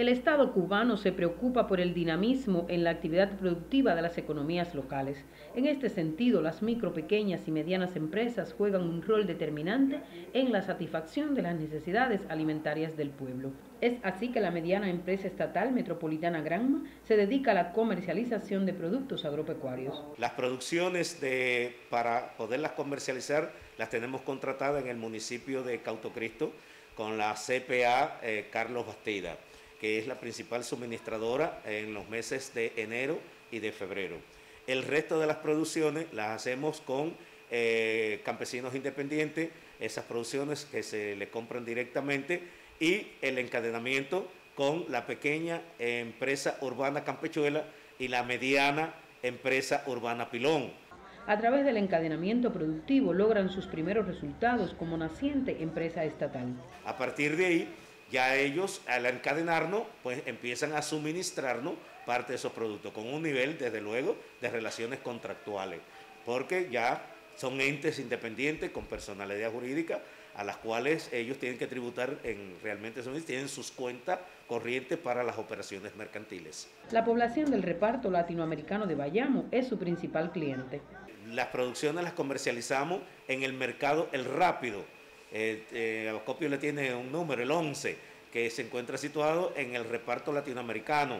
el Estado cubano se preocupa por el dinamismo en la actividad productiva de las economías locales. En este sentido, las micro, pequeñas y medianas empresas juegan un rol determinante en la satisfacción de las necesidades alimentarias del pueblo. Es así que la mediana empresa estatal Metropolitana Granma se dedica a la comercialización de productos agropecuarios. Las producciones para poderlas comercializar las tenemos contratadas en el municipio de Cauto Cristo con la CPA Carlos Bastida, que es la principal suministradora en los meses de enero y de febrero. El resto de las producciones las hacemos con campesinos independientes, esas producciones que se le compran directamente, y el encadenamiento con la pequeña empresa urbana Campechuela y la mediana empresa urbana Pilón. A través del encadenamiento productivo logran sus primeros resultados como naciente empresa estatal. A partir de ahí, ya ellos al encadenarnos, pues empiezan a suministrarnos parte de esos productos, con un nivel, desde luego, de relaciones contractuales, porque ya son entes independientes con personalidad jurídica, a las cuales ellos tienen que tributar realmente, tienen sus cuentas corrientes para las operaciones mercantiles. La población del reparto latinoamericano de Bayamo es su principal cliente. Las producciones las comercializamos en el mercado El Rápido. El Agoscopio le tiene un número, el 11, que se encuentra situado en el reparto latinoamericano,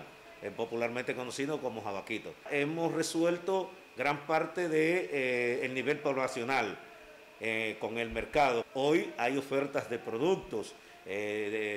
popularmente conocido como Jabaquito. Hemos resuelto gran parte del nivel poblacional con el mercado. Hoy hay ofertas de productos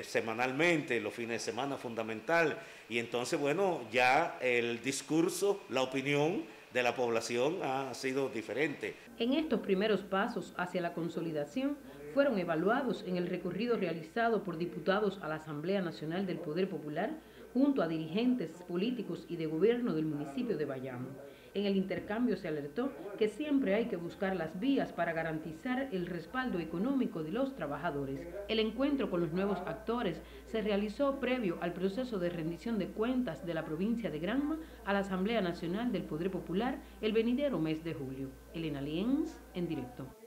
semanalmente, los fines de semana fundamental, y entonces, bueno, ya el discurso, la opinión de la población ha sido diferente. En estos primeros pasos hacia la consolidación fueron evaluados en el recorrido realizado por diputados a la Asamblea Nacional del Poder Popular junto a dirigentes políticos y de gobierno del municipio de Bayamo. En el intercambio se alertó que siempre hay que buscar las vías para garantizar el respaldo económico de los trabajadores. El encuentro con los nuevos actores se realizó previo al proceso de rendición de cuentas de la provincia de Granma a la Asamblea Nacional del Poder Popular el venidero mes de julio. Elena Liens, en directo.